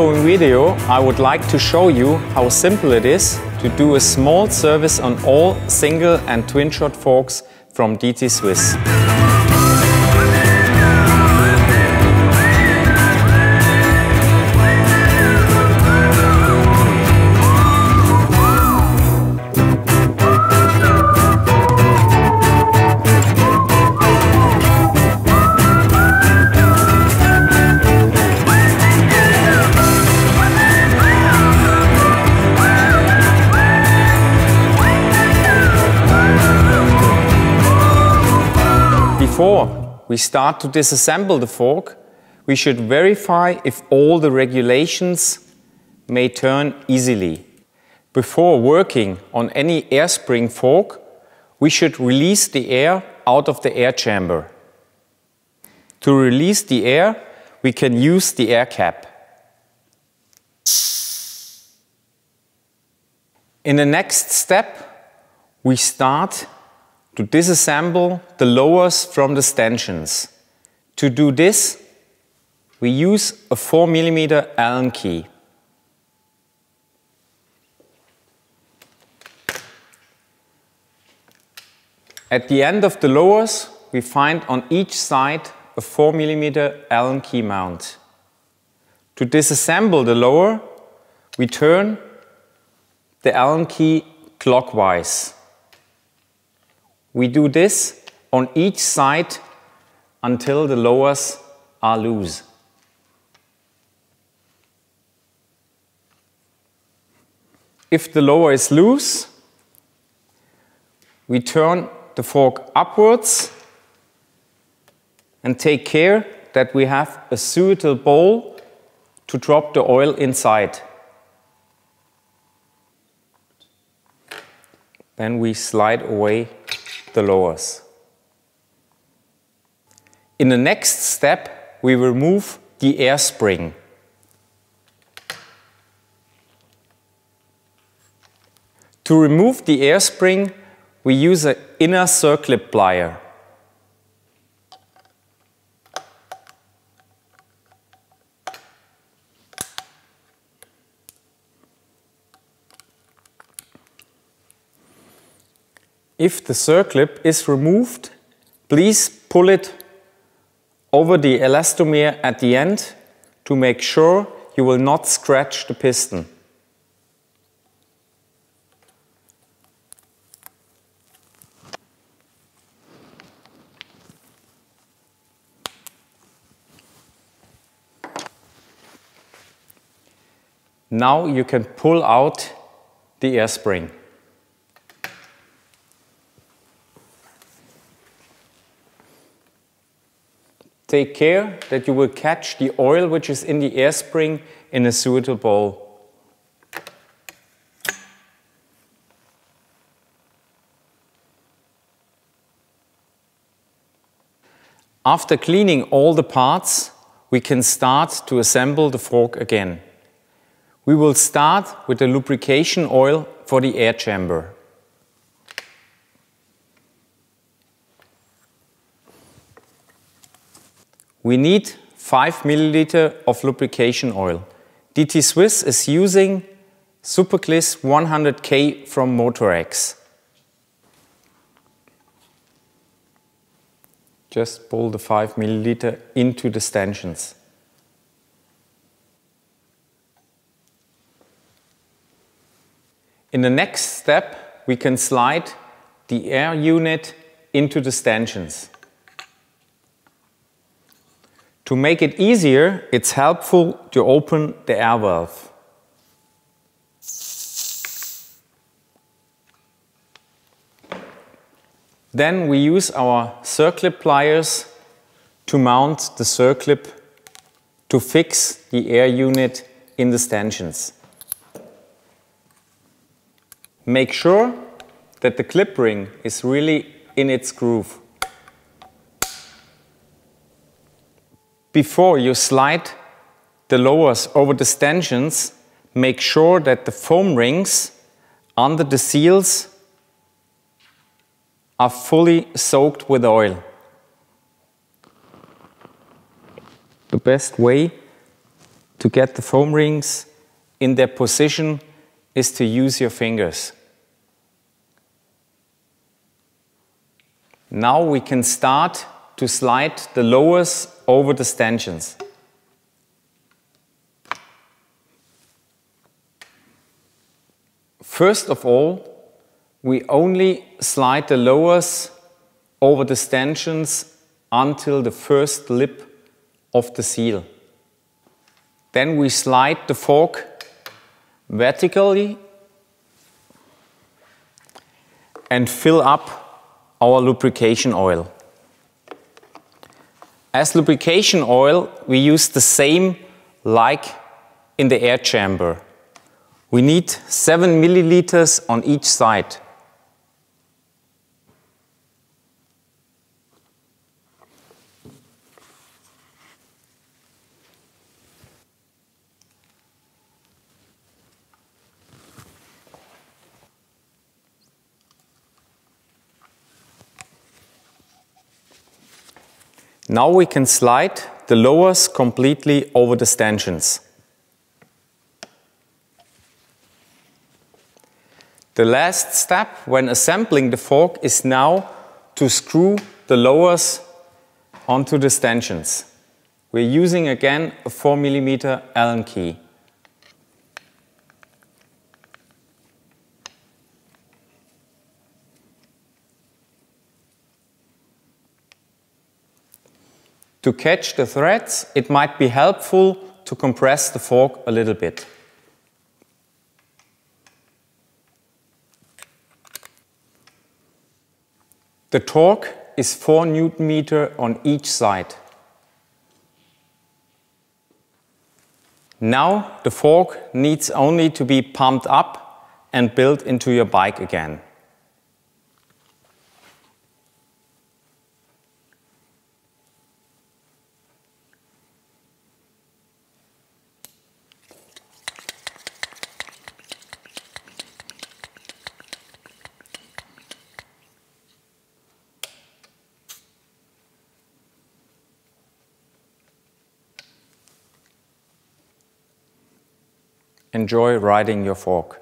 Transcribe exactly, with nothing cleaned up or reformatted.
following video, I would like to show you how simple it is to do a small service on all single and twin shot forks from D T Swiss. Before we start to disassemble the fork, we should verify if all the regulations may turn easily. Before working on any air spring fork, we should release the air out of the air chamber. To release the air, we can use the air cap. In the next step, we start to disassemble the lowers from the stanchions. To do this, we use a four millimeter Allen key. At the end of the lowers, we find on each side a four millimeter Allen key mount. To disassemble the lower, we turn the Allen key clockwise. We do this on each side until the lowers are loose. If the lower is loose, we turn the fork upwards and take care that we have a suitable bowl to drop the oil inside. Then we slide away the lowers. In the next step, we remove the air spring. To remove the air spring, we use an inner circle plier. If the circlip is removed, please pull it over the elastomer at the end to make sure you will not scratch the piston. Now you can pull out the air spring. Take care that you will catch the oil which is in the air spring in a suitable bowl. After cleaning all the parts, we can start to assemble the fork again. We will start with the lubrication oil for the air chamber. We need five milliliters of lubrication oil. D T Swiss is using Supergliss one hundred K from Motorex. Just pull the five milliliters into the stanchions. In the next step, we can slide the air unit into the stanchions. To make it easier, it's helpful to open the air valve. Then we use our circlip pliers to mount the circlip to fix the air unit in the stanchions. Make sure that the clip ring is really in its groove. Before you slide the lowers over the stanchions, make sure that the foam rings under the seals are fully soaked with oil. The best way to get the foam rings in their position is to use your fingers. Now we can start to slide the lowers over the stanchions. First of all, we only slide the lowers over the stanchions until the first lip of the seal. Then we slide the fork vertically and fill up our lubrication oil. As lubrication oil, we use the same like in the air chamber. We need seven milliliters on each side. Now we can slide the lowers completely over the stanchions. The last step when assembling the fork is now to screw the lowers onto the stanchions. We're using again a four millimeter Allen key. To catch the threads, it might be helpful to compress the fork a little bit. The torque is four newton meters on each side. Now the fork needs only to be pumped up and built into your bike again. Enjoy riding your fork.